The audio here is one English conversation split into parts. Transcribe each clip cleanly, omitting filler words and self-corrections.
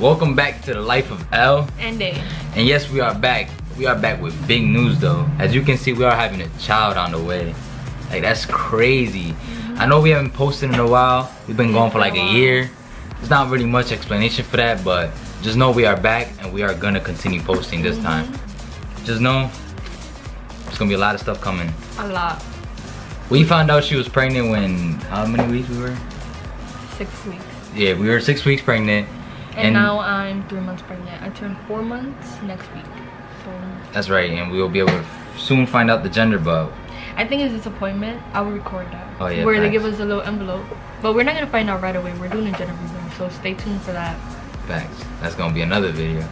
Welcome back to the life of L&A. And yes, we are back. We are back with big news though. As you can see, we are having a child on the way. Like, that's crazy. I know we haven't posted in a while. We've been gone for like a year. There's not really much explanation for that, but just know we are back and we are gonna continue posting this time. Just know there's gonna be a lot of stuff coming. A lot. We found out she was pregnant when, how many weeks we were? 6 weeks. Yeah, we were 6 weeks pregnant. And now I'm 3 months pregnant. I turn 4 months next week. So that's right, and we will be able to soon find out the gender, but I think it's disappointment. I will record that. Oh yeah. Where facts. They give us a little envelope, but we're not gonna find out right away. We're doing a gender reveal, so stay tuned for that. Facts. That's gonna be another video.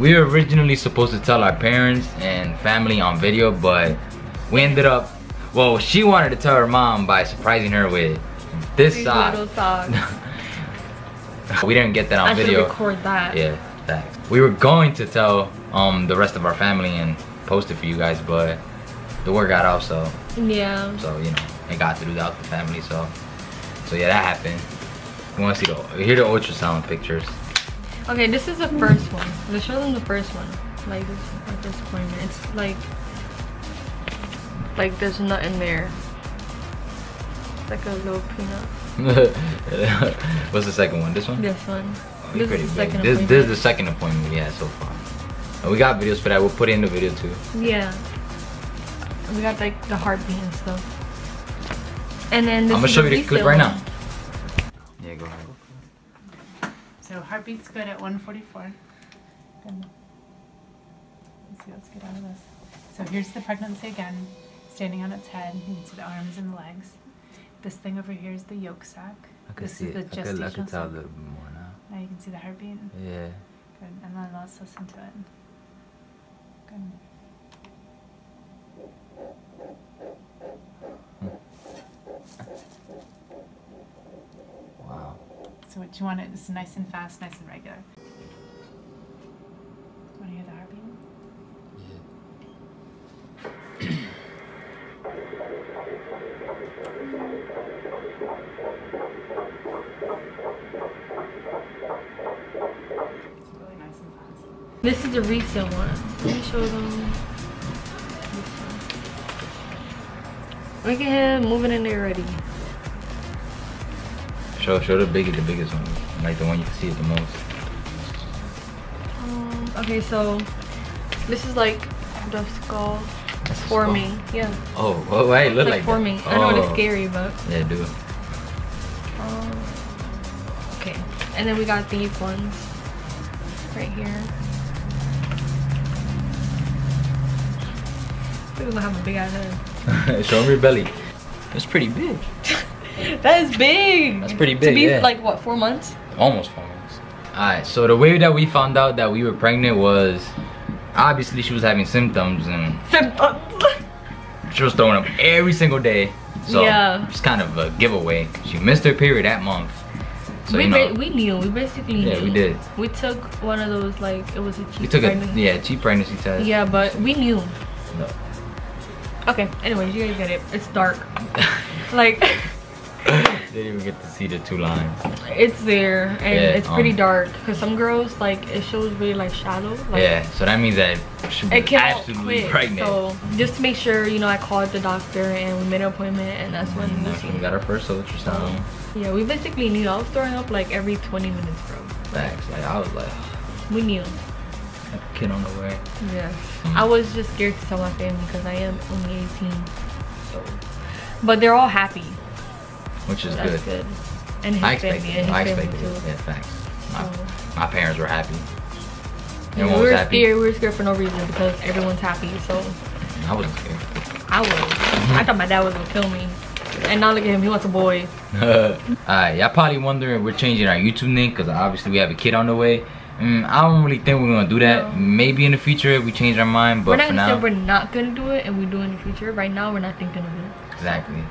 We were originally supposed to tell our parents and family on video, but we ended up. Well, she wanted to tell her mom by surprising her with this sock. We didn't get that on video. I should record that. Yeah, facts. We were going to tell the rest of our family and post it for you guys, but the word got out, so yeah. So you know, it got through out the family, so yeah, that happened. You want to see hear the ultrasound pictures? Okay, this is the first one. Let's show them the first one. Like this, like disappointment. It's like there's nothing there. It's like a little peanut. What's the second one? This one? This one. Oh, this is the second appointment. This is the second appointment we had so far. We got videos for that. We'll put it in the video too. Yeah. We got like the heartbeat and stuff. And then this I'm gonna show you the clip right now. Yeah, go ahead. So heartbeat's good at 144. Let's see, let's get out of this. So here's the pregnancy again, standing on its head. You can see the arms and the legs. This thing over here is the yolk sac. This is the gestational sac. I can tell a little bit more now. Now you can see the heartbeat? Yeah. Good. And then let's listen to it. Good. Wow. So what you want is nice and fast, nice and regular. Want to hear the heartbeat? This is the recent one. Let me show them. Look at him moving in there already. Show the biggest one, like the one you can see it the most. Okay, so this is like the skull forming. Yeah. Oh, oh, I look like forming. Oh. I know it's scary, but yeah, dude. Okay, and then we got these ones right here. We're gonna have a big ass head. Show me your belly. That's pretty big. That is big. That's pretty big. To be like what, 4 months? Almost 4 months. Alright, so the way that we found out that we were pregnant was obviously she was having symptoms and she was throwing up every single day. So yeah, it's kind of a giveaway. She missed her period that month. So, we basically knew. Yeah, we did. We took one of those, like, it was a cheap pregnancy. Yeah, cheap pregnancy test. Yeah, but we knew. No. Okay, anyways, you guys get it. It's dark. Like, didn't even get to see the two lines. It's there, and yeah, it's pretty dark. Cause some girls, like, it shows really like shallow. Like, yeah, so that means that she was absolutely pregnant. So just to make sure, you know, I called the doctor and we made an appointment, and that's when we got our first ultrasound. Yeah, we basically knew. I was throwing up like every 20 minutes, bro. Facts. Like, I was like, we knew. Kid on the way. Yeah. I was just scared to tell my family because I am only 18. So. But they're all happy. Which is good. And his family too. Yeah, facts. My parents were happy. Everyone was happy. We were scared for no reason because everyone's happy. So I wasn't scared. I was. I thought my dad was gonna kill me. And now look at him, he wants a boy. Alright, y'all probably wondering we're changing our YouTube name because obviously we have a kid on the way. I don't really think we're gonna do that. No. Maybe in the future if we change our mind, but for now we're not gonna do it, and we do in the future. Right now we're not thinking of it. Exactly.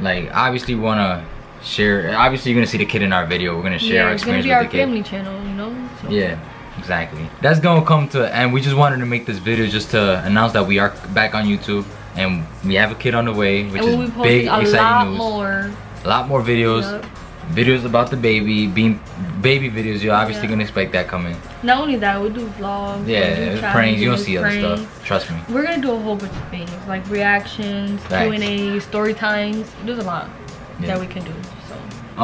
Like, obviously we wanna share. Obviously you're gonna see the kid in our video. We're gonna share our experience with the kid. It's gonna be our family channel, you know. So. Yeah, exactly. That's gonna come to an end. We just wanted to make this video just to announce that we are back on YouTube and we have a kid on the way, which is big, exciting news. A lot more videos. Yep. videos about the baby, being baby videos, you're obviously gonna expect that coming. Not only that, we do vlogs, we do pranks, you'll see other stuff, trust me. We're gonna do a whole bunch of things, like reactions, Q&A, story times. There's a lot that we can do. So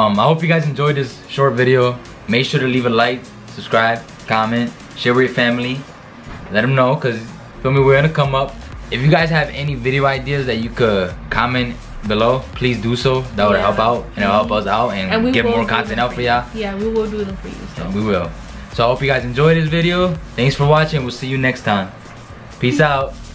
I hope you guys enjoyed this short video. Make sure to leave a like, subscribe, comment, share with your family, let them know, because feel me, we're gonna come up. If you guys have any video ideas that you could comment below, please do so. That would help out, and it'll help us out, and get more content out for y'all. Yeah, we will do them for you. So. And we will. So I hope you guys enjoyed this video. Thanks for watching. We'll see you next time. Peace out.